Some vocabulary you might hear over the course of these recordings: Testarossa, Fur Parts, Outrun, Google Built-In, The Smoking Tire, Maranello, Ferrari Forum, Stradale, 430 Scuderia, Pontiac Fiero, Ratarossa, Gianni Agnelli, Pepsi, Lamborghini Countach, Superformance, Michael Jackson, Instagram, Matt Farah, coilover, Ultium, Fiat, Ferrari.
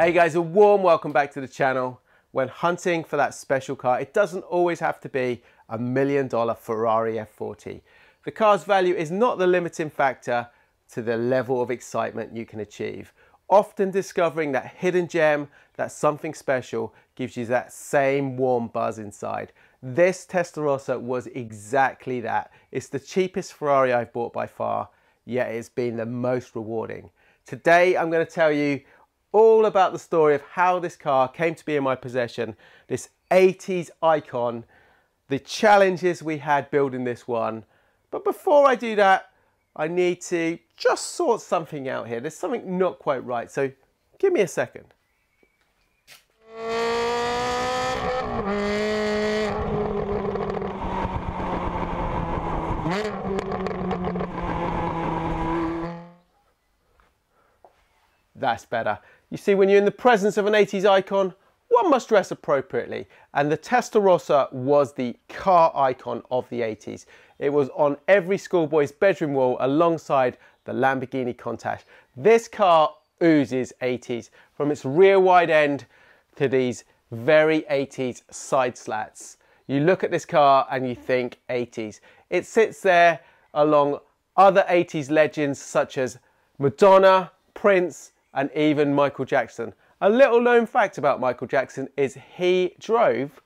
Hey guys, a warm welcome back to the channel. When hunting for that special car, it doesn't always have to be $1 million Ferrari F40. The car's value is not the limiting factor to the level of excitement you can achieve. Often discovering that hidden gem, that something special, gives you that same warm buzz inside. This Testarossa was exactly that. It's the cheapest Ferrari I've bought by far, yet it's been the most rewarding. Today I'm going to tell you all about the story of how this car came to be in my possession, this 80s icon, the challenges we had building this one. But before I do that, I need to just sort something out here. There's something not quite right, so give me a second. That's better. You see, when you're in the presence of an 80s icon, one must dress appropriately. And the Testarossa was the car icon of the 80s. It was on every schoolboy's bedroom wall alongside the Lamborghini Countach. This car oozes 80s, from its rear wide end to these very 80s side slats. You look at this car and you think 80s. It sits there along other 80s legends such as Madonna, Prince, and even Michael Jackson. A little known fact about Michael Jackson is he drove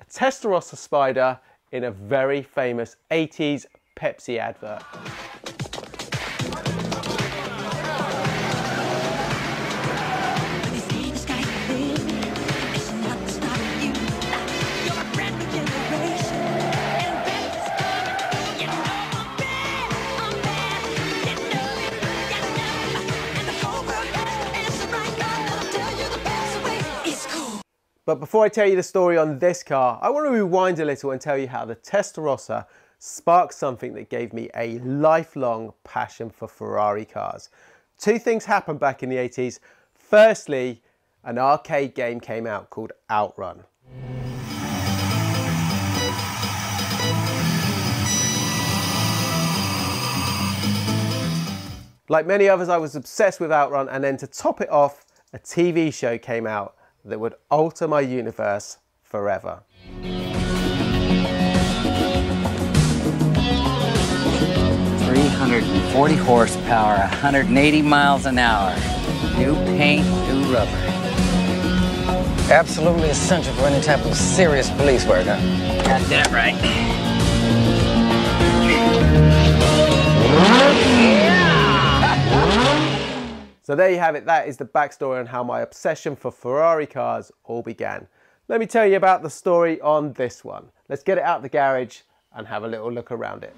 a Testarossa Spider in a very famous 80s Pepsi advert. But before I tell you the story on this car, I want to rewind a little and tell you how the Testarossa sparked something that gave me a lifelong passion for Ferrari cars. Two things happened back in the 80s. Firstly, an arcade game came out called Outrun. Like many others, I was obsessed with Outrun, and then to top it off, a TV show came out that would alter my universe forever. "340 horsepower, 180 miles an hour. New paint, new rubber. Absolutely essential for any type of serious police work, huh?" "Got that right." So there you have it, that is the backstory on how my obsession for Ferrari cars all began. Let me tell you about the story on this one. Let's get it out of the garage and have a little look around it.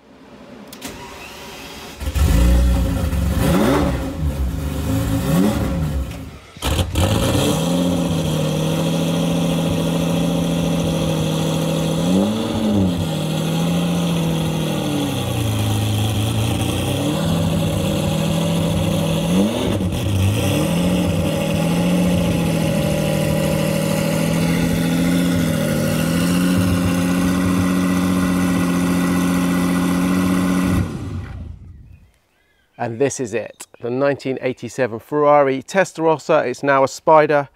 And this is it, the 1987 Ferrari Testarossa. It's now a Spider,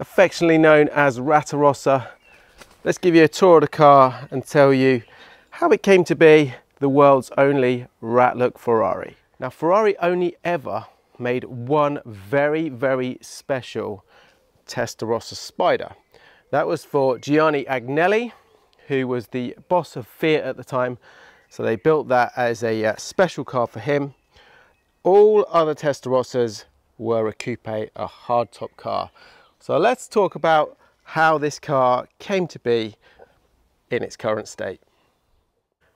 affectionately known as Ratarossa. Let's give you a tour of the car and tell you how it came to be the world's only rat-look Ferrari. Now, Ferrari only ever made one very, very special Testarossa Spider. That was for Gianni Agnelli, who was the boss of Fiat at the time. So they built that as a special car for him. All other Testarossas were a coupe, a hardtop car. So let's talk about how this car came to be in its current state.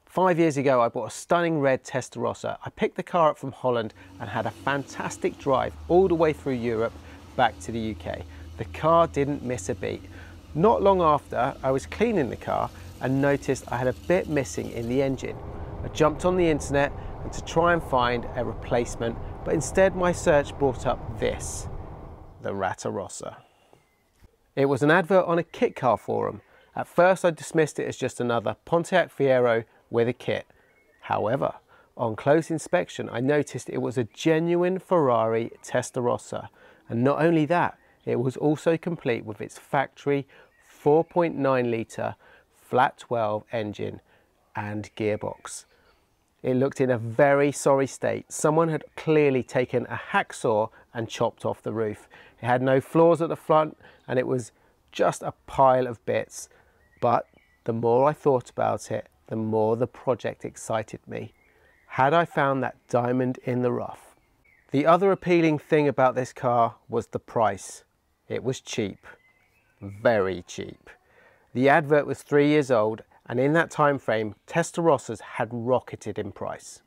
5 years ago, I bought a stunning red Testarossa. I picked the car up from Holland and had a fantastic drive all the way through Europe back to the UK. The car didn't miss a beat. Not long after, I was cleaning the car and noticed I had a bit missing in the engine. I jumped on the internet to try and find a replacement, but instead my search brought up this, the Ratarossa. It was an advert on a kit car forum. At first I dismissed it as just another Pontiac Fiero with a kit. However, on close inspection I noticed it was a genuine Ferrari Testarossa. And not only that, It was also complete with its factory 4.9 litre flat 12 engine and gearbox. It looked in a very sorry state. Someone had clearly taken a hacksaw and chopped off the roof. It had no floors at the front and it was just a pile of bits. But the more I thought about it, the more the project excited me. Had I found that diamond in the rough? The other appealing thing about this car was the price. It was cheap, very cheap. The advert was 3 years old, and in that time frame, Testarossas had rocketed in price.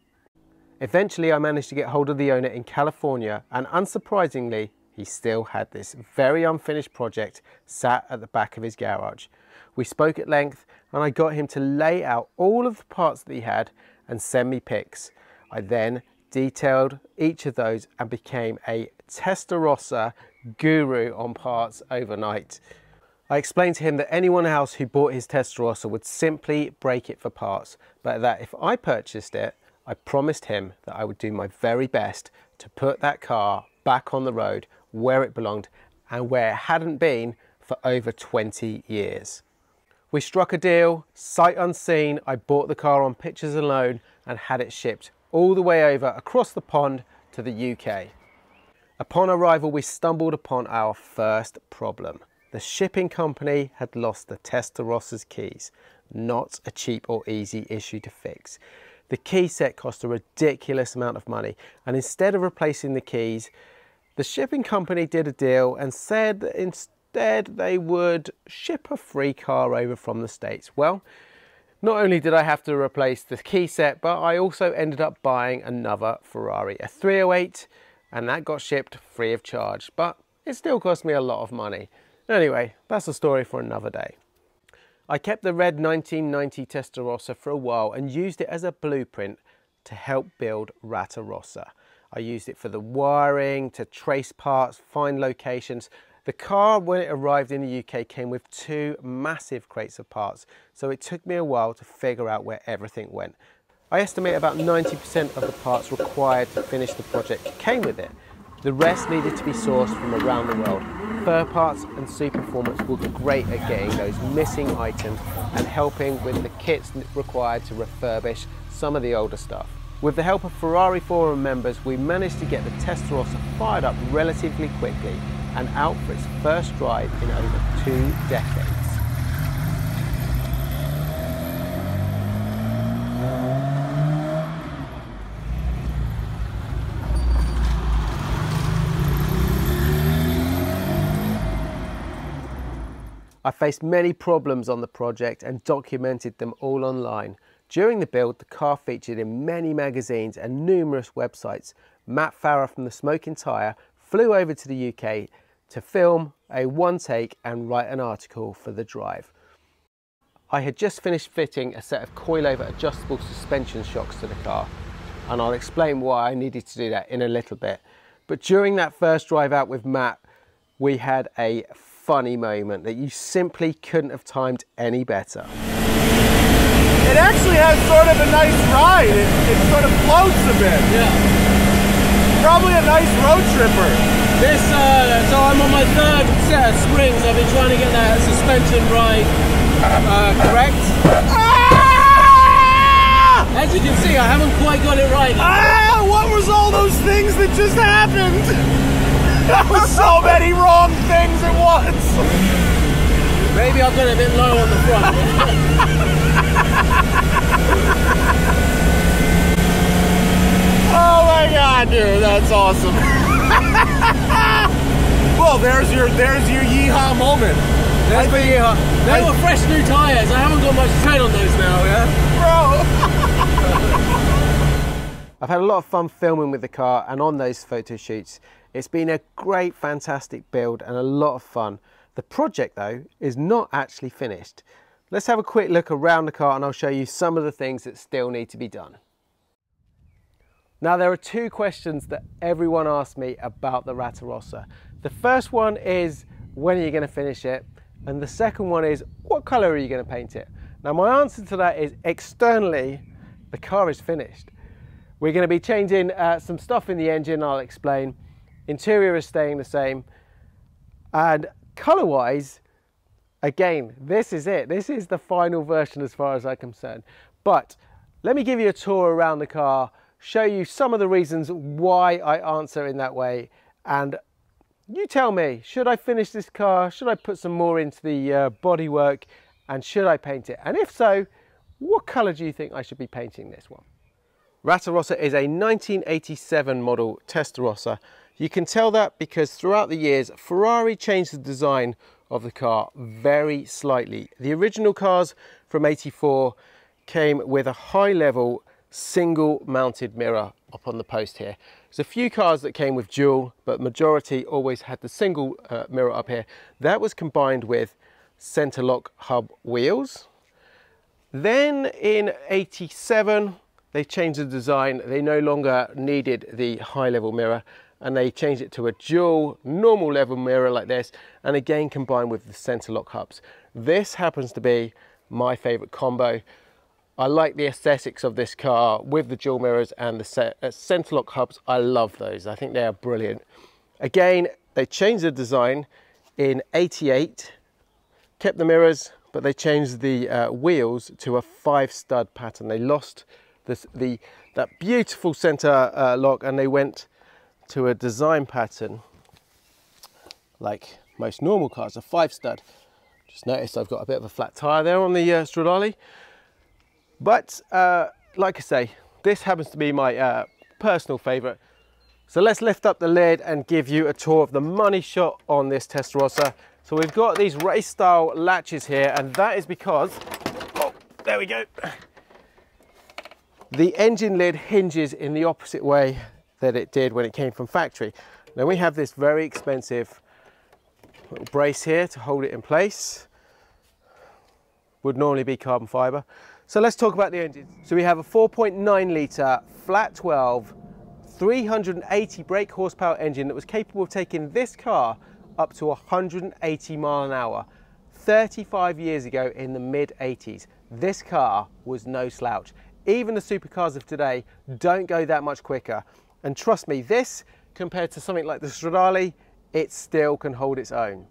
Eventually, I managed to get hold of the owner in California, and unsurprisingly, he still had this very unfinished project sat at the back of his garage. We spoke at length, and I got him to lay out all of the parts that he had and send me pics. I then detailed each of those and became a Testarossa guru on parts overnight. I explained to him that anyone else who bought his Testarossa would simply break it for parts, but that if I purchased it, I promised him that I would do my very best to put that car back on the road where it belonged and where it hadn't been for over 20 years. We struck a deal, sight unseen. I bought the car on pictures alone and had it shipped all the way over across the pond to the UK. Upon arrival, we stumbled upon our first problem. The shipping company had lost the Testarossa's keys. Not a cheap or easy issue to fix. The key set cost a ridiculous amount of money, and instead of replacing the keys, the shipping company did a deal and said that instead they would ship a free car over from the States. Well, not only did I have to replace the key set, but I also ended up buying another Ferrari, a 308, and that got shipped free of charge, but it still cost me a lot of money. Anyway, that's a story for another day. I kept the red 1990 Testarossa for a while and used it as a blueprint to help build Rattarossa. I used it for the wiring, to trace parts, find locations. The car, when it arrived in the UK, came with two massive crates of parts, so it took me a while to figure out where everything went. I estimate about 90% of the parts required to finish the project came with it. The rest needed to be sourced from around the world. Fur Parts and Superformance were great at getting those missing items and helping with the kits required to refurbish some of the older stuff. With the help of Ferrari Forum members, we managed to get the Testarossa fired up relatively quickly and out for its first drive in over 2 decades. I faced many problems on the project and documented them all online. During the build, the car featured in many magazines and numerous websites. Matt Farah from The Smoking Tire flew over to the UK to film a one take and write an article for the drive. I had just finished fitting a set of coilover adjustable suspension shocks to the car, and I'll explain why I needed to do that in a little bit. But during that first drive out with Matt, we had a funny moment that you simply couldn't have timed any better. It actually has sort of a nice ride. It sort of floats a bit. Yeah. Probably a nice road tripper. So I'm on my third set of springs. I've been trying to get that suspension right correct. Ah! As you can see, I haven't quite got it right. Ah, what was all those things that just happened? That was so many wrong things at once! Maybe I've got a bit low on the front. Oh my god, dude, that's awesome. Well, there's your yeehaw moment. That's my yeehaw. They were fresh new tyres. I haven't got much tread on those now, yeah? Bro! I've had a lot of fun filming with the car and on those photo shoots. It's been a great, fantastic build and a lot of fun. The project, though, is not actually finished. Let's have a quick look around the car and I'll show you some of the things that still need to be done. Now, there are two questions that everyone asks me about the Rattarossa. The first one is, when are you going to finish it? And the second one is, what colour are you going to paint it? Now, my answer to that is, externally, the car is finished. We're going to be changing some stuff in the engine, I'll explain. Interior is staying the same. And color wise, again, this is it. This is the final version as far as I'm concerned. But let me give you a tour around the car, show you some of the reasons why I answer in that way. And you tell me, should I finish this car? Should I put some more into the bodywork? And should I paint it? And if so, what color do you think I should be painting this one? Testarossa is a 1987 model Testarossa. You can tell that because throughout the years, Ferrari changed the design of the car very slightly. The original cars from '84 came with a high level single mounted mirror up on the post here. There's a few cars that came with dual, but majority always had the single mirror up here. That was combined with center lock hub wheels. Then in '87, they changed the design. They no longer needed the high level mirror, and they changed it to a dual normal level mirror like this, and again combined with the center lock hubs. This happens to be my favorite combo. I like the aesthetics of this car with the dual mirrors and the center lock hubs. I love those. I think they are brilliant. Again, they changed the design in '88, kept the mirrors, but they changed the wheels to a 5-stud pattern. They lost that beautiful center lock, and they went to a design pattern like most normal cars, a 5-stud. Just noticed I've got a bit of a flat tire there on the Stradale, but like I say, this happens to be my personal favorite. So let's lift up the lid and give you a tour of the money shot on this Testarossa. So we've got these race style latches here, and that is because, oh, there we go. The engine lid hinges in the opposite way that it did when it came from factory. Now we have this very expensive little brace here to hold it in place. Would normally be carbon fiber. So let's talk about the engine. So we have a 4.9 litre flat 12, 380 brake horsepower engine that was capable of taking this car up to 180 mile an hour. 35 years ago in the mid 80s, this car was no slouch. Even the supercars of today don't go that much quicker. And trust me, this, compared to something like the Stradale, it still can hold its own.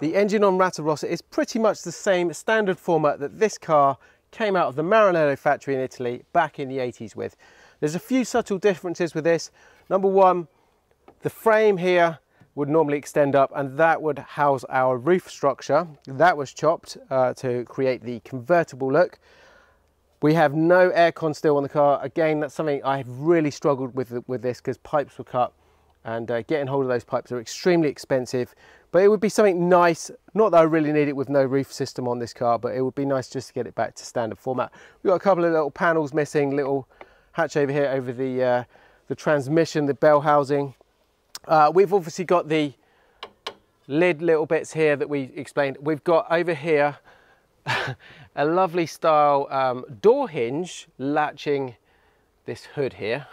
The engine on Testarossa is pretty much the same standard format that this car came out of the Maranello factory in Italy back in the 80s with. There's a few subtle differences with this. Number one, the frame here would normally extend up, and that would house our roof structure. That was chopped to create the convertible look. We have no aircon still on the car. Again, that's something I've really struggled with this, because pipes were cut, and getting hold of those pipes are extremely expensive. But it would be something nice, not that I really need it with no roof system on this car, but it would be nice just to get it back to standard format. We've got a couple of little panels missing, little hatch over here over the transmission, the bell housing. We've obviously got the lid little bits here that we explained. We've got over here a lovely style door hinge latching this hood here.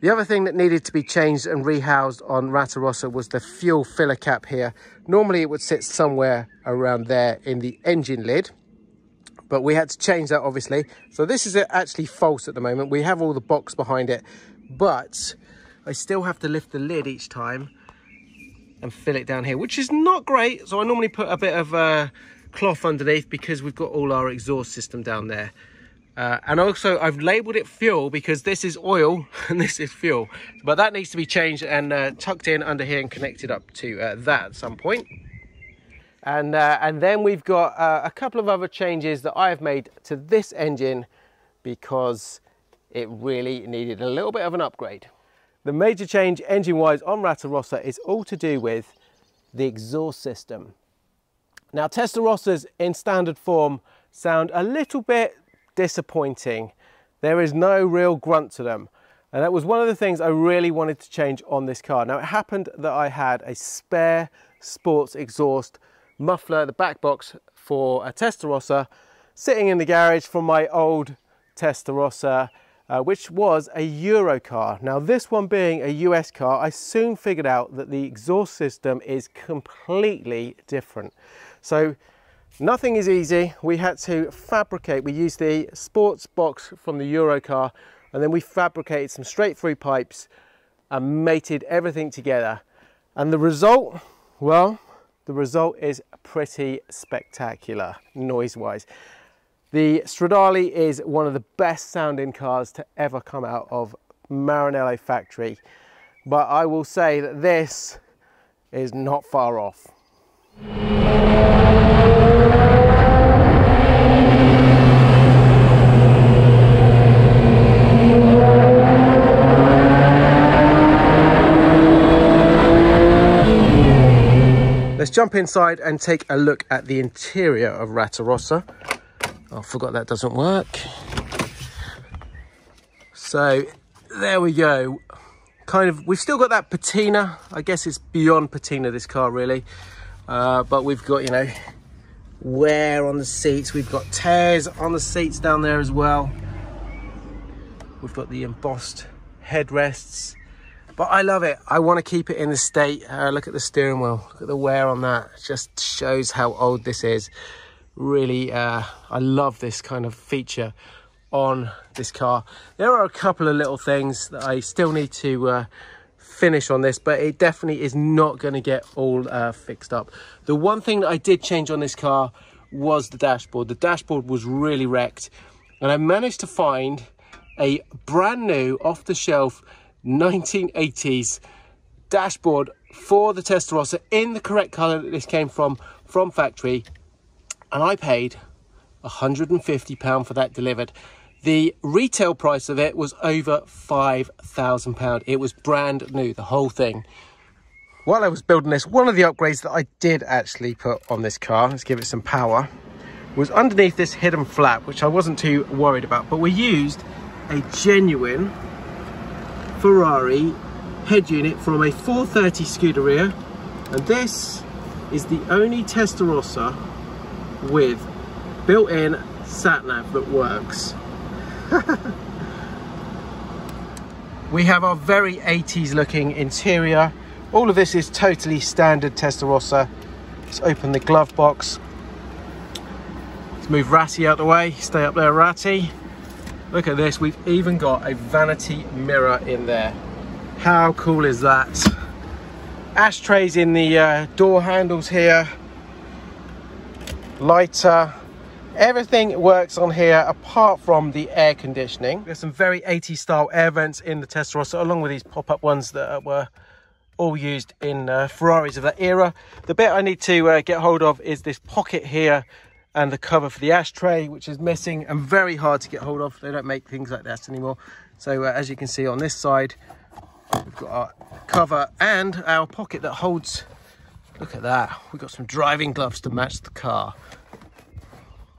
The other thing that needed to be changed and rehoused on Testarossa was the fuel filler cap here. Normally it would sit somewhere around there in the engine lid, but we had to change that obviously. So this is actually false at the moment. We have all the box behind it, but I still have to lift the lid each time and fill it down here, which is not great. So I normally put a bit of cloth underneath because we've got all our exhaust system down there. And also I've labelled it fuel because this is oil and this is fuel, but that needs to be changed and tucked in under here and connected up to that at some point. And then we've got a couple of other changes that I've made to this engine because it really needed a little bit of an upgrade. The major change engine wise on Testarossa is all to do with the exhaust system. Now Testarossas in standard form sound a little bit disappointing. There is no real grunt to them, and that was one of the things I really wanted to change on this car. Now it happened that I had a spare sports exhaust muffler, the back box for a Testarossa, sitting in the garage from my old Testarossa, which was a Euro car. Now this one being a US car, I soon figured out that the exhaust system is completely different. So nothing is easy. We had to fabricate. We used the sports box from the Euro car, and then we fabricated some straight through pipes and mated everything together. And the result, well, the result is pretty spectacular noise-wise. The Stradale is one of the best sounding cars to ever come out of Maranello factory, but I will say that this is not far off. Let's jump inside and take a look at the interior of Testarossa. I forgot that doesn't work. So there we go. Kind of, we've still got that patina. I guess it's beyond patina, this car really. But we've got, you know, wear on the seats. We've got tears on the seats down there as well. We've got the embossed headrests. But I love it. I want to keep it in the state. Look at the steering wheel. Look at the wear on that. It just shows how old this is. Really, I love this kind of feature on this car. There are a couple of little things that I still need to finish on this, but it definitely is not going to get all fixed up. The one thing that I did change on this car was the dashboard. The dashboard was really wrecked, and I managed to find a brand new off-the-shelf 1980s dashboard for the Testarossa in the correct color that this came from factory, and I paid £150 for that delivered. The retail price of it was over £5,000. It was brand new, the whole thing. While I was building this, one of the upgrades that I did actually put on this car, let's give it some power, was underneath this hidden flap, which I wasn't too worried about, but we used a genuine Ferrari head unit from a 430 Scuderia, and this is the only Testarossa with built-in sat-nav that works. We have our very 80s looking interior. All of this is totally standard Testarossa. Let's open the glove box. Let's move Ratty out the way. Stay up there, Ratty. Look at this, we've even got a vanity mirror in there. How cool is that? Ashtrays in the door handles here. Lighter. Everything works on here apart from the air conditioning. There's some very 80s style air vents in the Testarossa, along with these pop-up ones that were all used in Ferraris of that era. The bit I need to get hold of is this pocket here, and the cover for the ashtray, which is missing and very hard to get hold of. They don't make things like that anymore. So as you can see on this side, we've got our cover and our pocket that holds, look at that, we've got some driving gloves to match the car.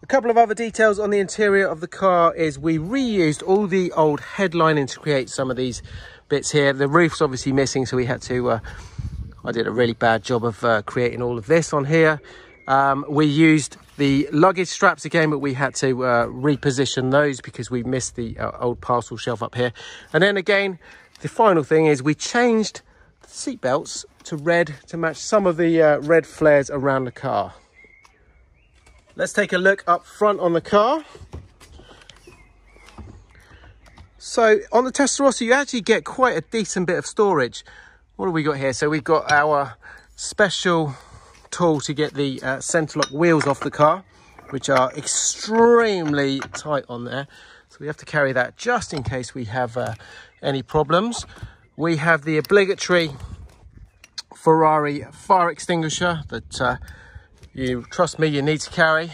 A couple of other details on the interior of the car is we reused all the old headlining to create some of these bits here. The roof's obviously missing, so we had to, I did a really bad job of creating all of this on here. We used the luggage straps again, but we had to reposition those because we missed the old parcel shelf up here. And then again, the final thing is we changed the seat belts to red to match some of the red flares around the car. Let's take a look up front on the car. So on the Testarossa, you actually get quite a decent bit of storage. What have we got here? So we've got our special tool to get the center lock wheels off the car, which are extremely tight on there, so we have to carry that just in case we have any problems. We have the obligatory Ferrari fire extinguisher that you trust me, you need to carry.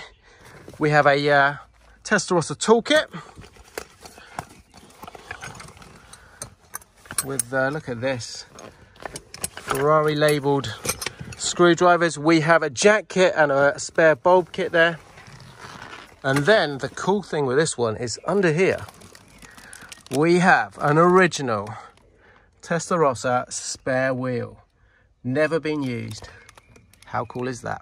We have a Testarossa toolkit with look at this, Ferrari labeled screwdrivers. We have a jack kit and a spare bulb kit there. And then the cool thing with this one is under here, we have an original Testarossa spare wheel. Never been used. How cool is that?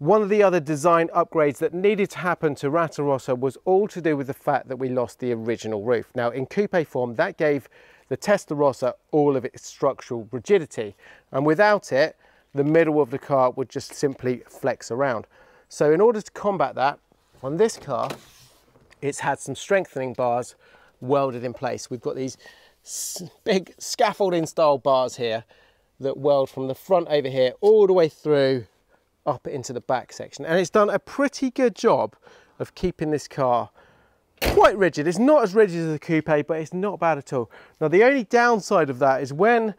One of the other design upgrades that needed to happen to Testarossa was all to do with the fact that we lost the original roof. Now in coupe form, that gave the Testarossa all of its structural rigidity, and without it, the middle of the car would just simply flex around. So in order to combat that, on this car, it's had some strengthening bars welded in place. We've got these big scaffolding style bars here that weld from the front over here all the way through up into the back section, and it's done a pretty good job of keeping this car quite rigid. It's not as rigid as the coupe, but it's not bad at all. Now the only downside of that is when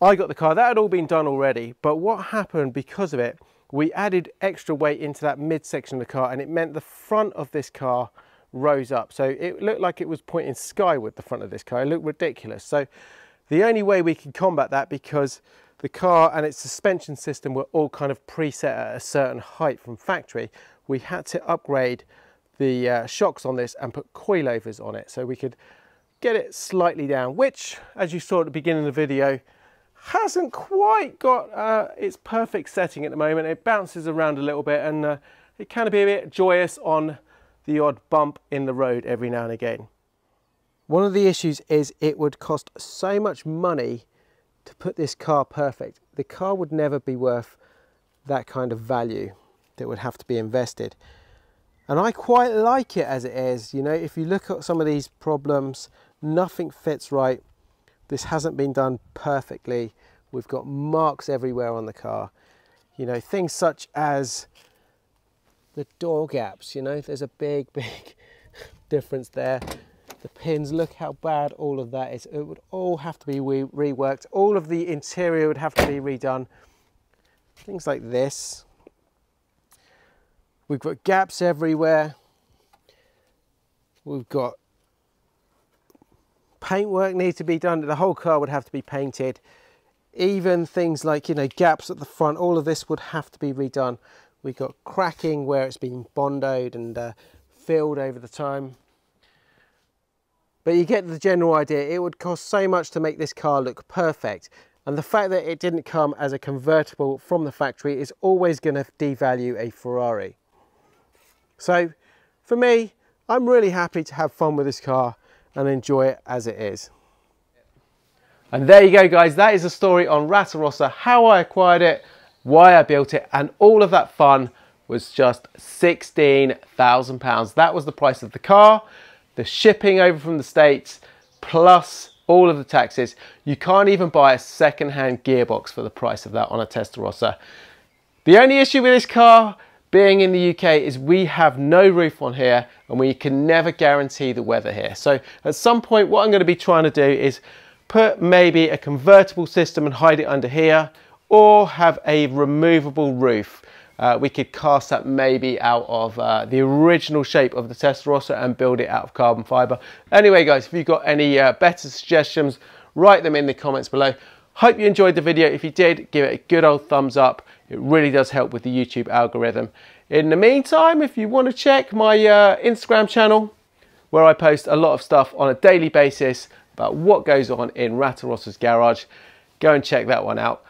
I got the car, that had all been done already, but what happened because of it, we added extra weight into that midsection of the car, and it meant the front of this car rose up, so it looked like it was pointing skyward. The front of this car, it looked ridiculous. So the only way we could combat that, because the car and its suspension system were all kind of preset at a certain height from factory, we had to upgrade the shocks on this and put coilovers on it so we could get it slightly down, which, as you saw at the beginning of the video, hasn't quite got its perfect setting at the moment. It bounces around a little bit, and it can be a bit joyous on the odd bump in the road every now and again. One of the issues is it would cost so much money to put this car perfect. The car would never be worth that kind of value that would have to be invested. And I quite like it as it is. You know, if you look at some of these problems, nothing fits right. This hasn't been done perfectly. We've got marks everywhere on the car. You know, things such as the door gaps, you know, there's a big, big difference there. The pins, look how bad all of that is. It would all have to be reworked. All of the interior would have to be redone. Things like this. We've got gaps everywhere. We've got paintwork need to be done. The whole car would have to be painted. Even things like, you know, gaps at the front, all of this would have to be redone. We've got cracking where it's been bondoed and filled over the time. But you get the general idea. It would cost so much to make this car look perfect, and the fact that it didn't come as a convertible from the factory is always going to devalue a Ferrari. So for me, I'm really happy to have fun with this car and enjoy it as it is. And there you go, guys. That is the story on Testarossa, how I acquired it, why I built it, and all of that fun was just £16,000. That was the price of the car, the shipping over from the States, plus all of the taxes. You can't even buy a second-hand gearbox for the price of that on a Testarossa. The only issue with this car being in the UK is we have no roof on here, and we can never guarantee the weather here. So at some point, what I'm going to be trying to do is put maybe a convertible system and hide it under here, or have a removable roof. We could cast that maybe out of the original shape of the Testarossa and build it out of carbon fiber. Anyway, guys, if you've got any better suggestions, write them in the comments below. Hope you enjoyed the video. If you did, give it a good old thumbs up. It really does help with the YouTube algorithm. In the meantime, if you want to check my Instagram channel, where I post a lot of stuff on a daily basis about what goes on in Testarossa's garage, go and check that one out.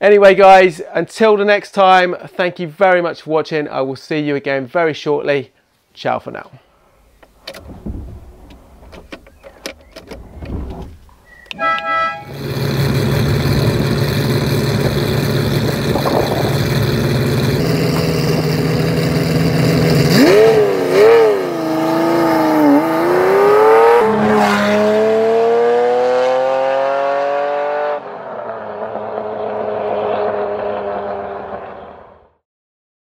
Anyway, guys, until the next time, thank you very much for watching. I will see you again very shortly. Ciao for now.